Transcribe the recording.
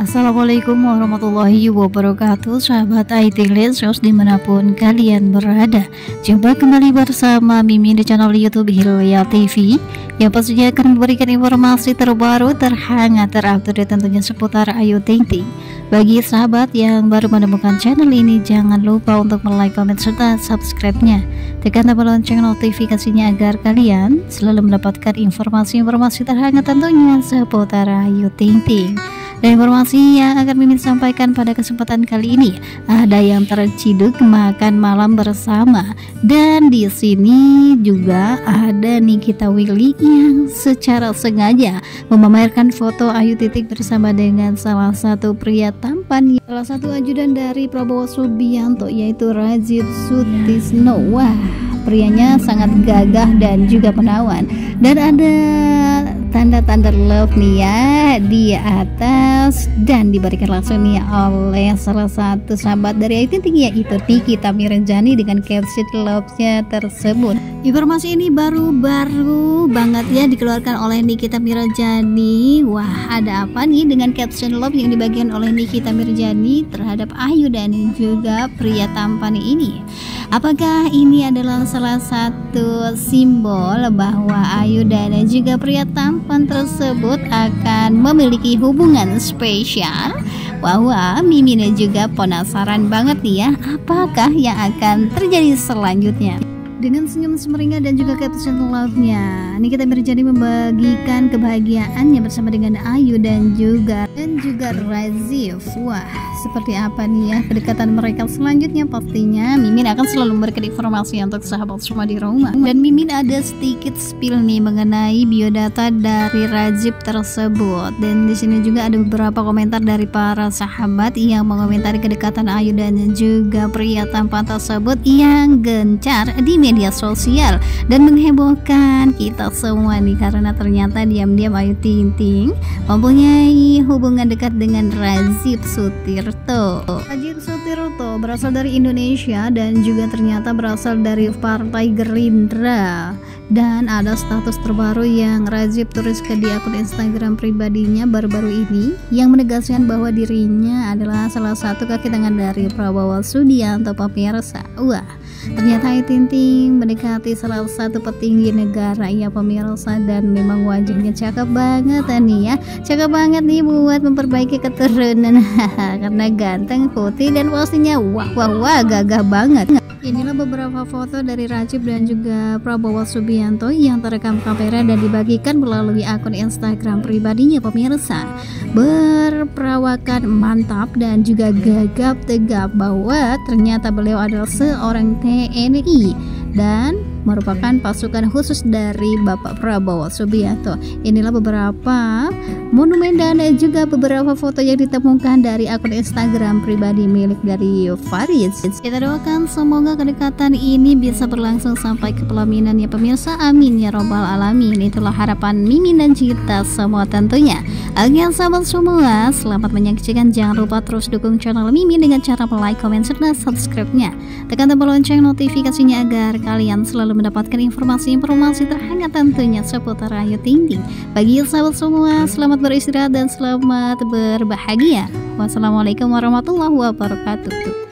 Assalamualaikum warahmatullahi wabarakatuh, sahabat Ayu Ting Ting dimanapun kalian berada. Jumpa kembali bersama Mimin di channel YouTube Hilya TV yang pastinya akan memberikan informasi terbaru, terhangat, terupdate tentunya seputar Ayu Ting Ting. Bagi sahabat yang baru menemukan channel ini, jangan lupa untuk like, comment, serta subscribe-nya. Tekan tombol lonceng notifikasinya agar kalian selalu mendapatkan informasi-informasi terhangat tentunya seputar Ayu Ting Ting. Dan informasi yang akan Mimin sampaikan pada kesempatan kali ini, ada yang terciduk makan malam bersama, dan di sini juga ada Nikita Willy yang secara sengaja memamerkan foto Ayu Ting Ting bersama dengan salah satu pria tampan, salah satu ajudan dari Prabowo Subianto, yaitu Rajib Sutisno. Wah, prianya sangat gagah dan juga menawan, dan ada tanda-tanda love nih ya di atas, dan diberikan langsung nih oleh salah satu sahabat dari Ayu Ting Ting, yaitu Nikita Mirzani, dengan caption love-nya tersebut. Informasi ini baru banget ya dikeluarkan oleh Nikita Mirzani. Wah, ada apa nih dengan caption love yang dibagikan oleh Nikita Mirzani terhadap Ayu dan juga pria tampan ini? Apakah ini adalah salah satu simbol bahwa Ayu dan juga pria tampan tersebut akan memiliki hubungan spesial? Wah, Mimin juga penasaran banget nih ya, apakah yang akan terjadi selanjutnya? Dengan senyum sumringah dan juga caption love-nya, Nikita Mirzani membagikan kebahagiaannya bersama dengan Ayu dan juga Rajif. Wah, seperti apa nih ya kedekatan mereka selanjutnya? Pastinya Mimin akan selalu memberikan informasi untuk sahabat semua di rumah. Dan Mimin ada sedikit spill nih mengenai biodata dari Rajib tersebut. Dan di sini juga ada beberapa komentar dari para sahabat yang mengomentari kedekatan Ayu dan juga pria tampan tersebut yang gencar di media sosial dan menghebohkan kita semua nih, karena ternyata diam-diam Ayu Ting Ting mempunyai hubungan dekat dengan Rajib Sutirto. Rajib Sutirto berasal dari Indonesia dan juga ternyata berasal dari partai Gerindra. Dan ada status terbaru yang Rajib tuliskan di akun Instagram pribadinya baru-baru ini yang menegaskan bahwa dirinya adalah salah satu kaki tangan dari Prabowo Subianto, pemirsa. Wah, ternyata Ayu Ting Ting mendekati salah satu petinggi negara ya, pemirsa, dan memang wajahnya cakep banget nih ya. Cakep banget nih buat memperbaiki keturunan karena ganteng, putih, dan pastinya wah gagah banget. Inilah beberapa foto dari Rajib dan juga Prabowo Subianto yang terekam kamera dan dibagikan melalui akun Instagram pribadinya, pemirsa. Berperawakan mantap dan juga gagap tegap, bahwa ternyata beliau adalah seorang TNI dan merupakan pasukan khusus dari Bapak Prabowo Subianto. Inilah beberapa monumen dan juga beberapa foto yang ditemukan dari akun Instagram pribadi milik dari Farid. Kita doakan semoga kedekatan ini bisa berlangsung sampai ke pelaminan ya, pemirsa. Amin ya robbal alamin. Itulah harapan Mimin dan kita semua tentunya. Agar sahabat semua selamat menyaksikan. Jangan lupa terus dukung channel Mimin dengan cara like, comment, serta subscribe-nya. Tekan tombol lonceng notifikasinya agar kalian selalu mendapatkan informasi-informasi terhangat tentunya seputar Ayu Ting Ting. Bagi sahabat semua, selamat beristirahat dan selamat berbahagia. Wassalamualaikum warahmatullahi wabarakatuh.